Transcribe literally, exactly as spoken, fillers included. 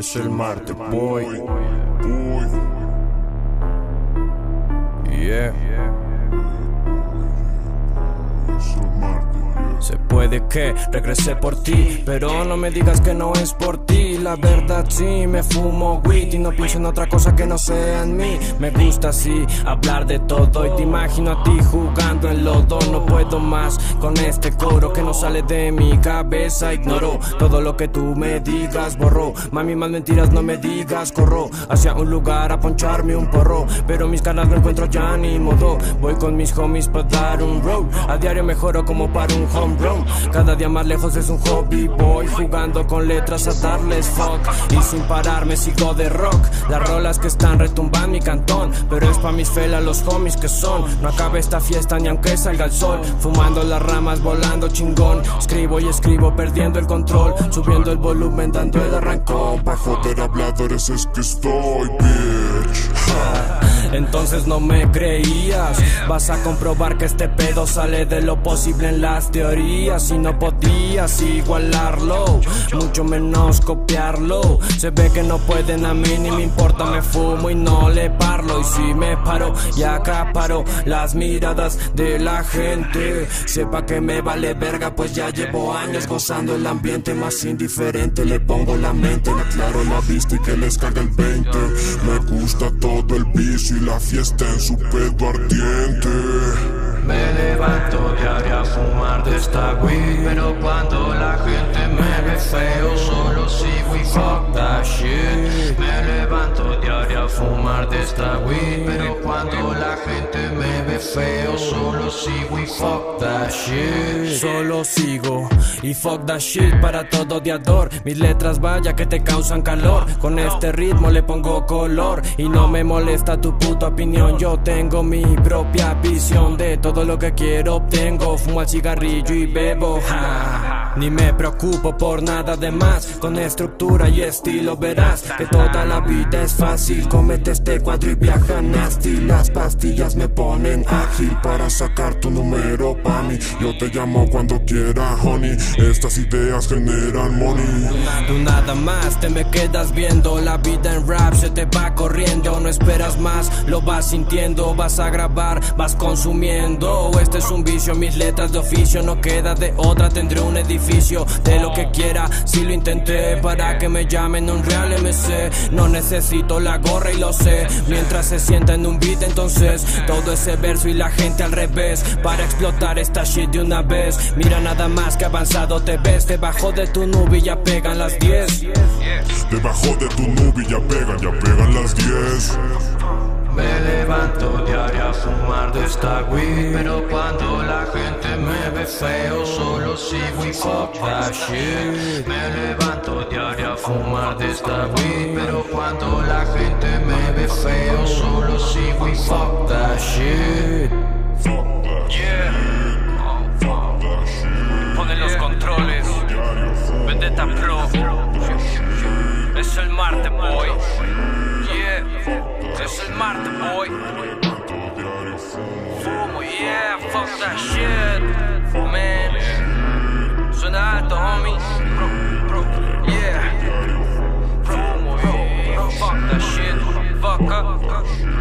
Es el Marte, boy. Yeah. Se puede que regrese por ti, pero no me digas que no es por ti. La verdad sí, me fumo weed y no pienso en otra cosa que no sea en mí. Me gusta así hablar de todo y te imagino a ti jugando en lodo. No puedo más con este coro que no sale de mi cabeza. Ignoro todo lo que tú me digas, borro. Mami, más mentiras no me digas, corro hacia un lugar a poncharme un porro. Pero mis caras no encuentro ya ni modo. Voy con mis homies para dar un road. A diario mejoro como para un home run. Cada día más lejos es un hobby, voy jugando con letras a darles fuck. Y sin pararme sigo de rock. Las rolas que están retumban mi cantón, pero es pa' mis felas los homies que son. No acabe esta fiesta ni aunque salga el sol. Fumando las ramas, volando chingón. Escribo y escribo perdiendo el control, subiendo el volumen, dando el arrancón. Pa' joder habladores es que estoy, bitch. Entonces no me creías. Vas a comprobar que este pedo sale de lo posible en las teorías. Y no podías igualarlo, mucho menos copiarlo. Se ve que no pueden, a mí ni me importa. Me fumo y no le parlo. Y si me paro y acaparo las miradas de la gente, sepa que me vale verga, pues ya llevo años gozando el ambiente. Más indiferente le pongo la mente, le aclaro la vista y que les carga el veinte. Me gusta todo el vicio y la fiesta en su pedo ardiente. Me levanto diario a fumar de esta weed, pero cuando la gente me ve feo solo sigo y fuck that shit. Me levanto diario a fumar de esta weed, pero cuando la gente me ve feo solo sigo y fuck that shit. Solo sigo y fuck that shit para todo odiador. Mis letras vaya que te causan calor. Con este ritmo le pongo color y no me molesta tu puta opinión. Yo tengo mi propia visión de todo lo que quiero obtengo. Fumo el cigarrillo y bebo, ja. Ni me preocupo por nada de más. Con estructura y estilo verás que toda la vida es fácil. Comete este cuadro y viaja nasty. Las pastillas me ponen ágil para sacar tu número pa' mí. Yo te llamo cuando quiera, honey. Estas ideas generan money. Tú nada más te me quedas viendo. La vida en rap se te va corriendo. No esperas más, lo vas sintiendo. Vas a grabar, vas consumiendo. Este es un vicio, mis letras de oficio. No queda de otra, tendré un edificio de lo que quiera, si lo intenté. Para que me llamen un real M C. No necesito la gorra y lo sé. Mientras se sienta en un beat entonces todo ese verso y la gente al revés. Para explotar esta shit de una vez. Mira nada más que avanzado te ves. Debajo de tu nube y ya pegan las diez. Debajo de tu nube y ya pegan, ya pegan las diez. Me levanto diario a fumar de esta weed, pero cuando la gente me ve feo solo sigo y fuck that shit. Me levanto diario a fumar de esta weed, pero cuando la gente me ve feo solo sigo y fuck that shit. Fuck that shit. Yeah. Oh, fuck that shit. Ponen los controles. Vendetta Pro. Es el Marte, boy. Yeah. Es el Marte, boy. Fumo, yeah, fuck that shit, man. Suena alto, homie. Pro, pro, yeah. Fumo, yeah, fuck that shit, fuck up.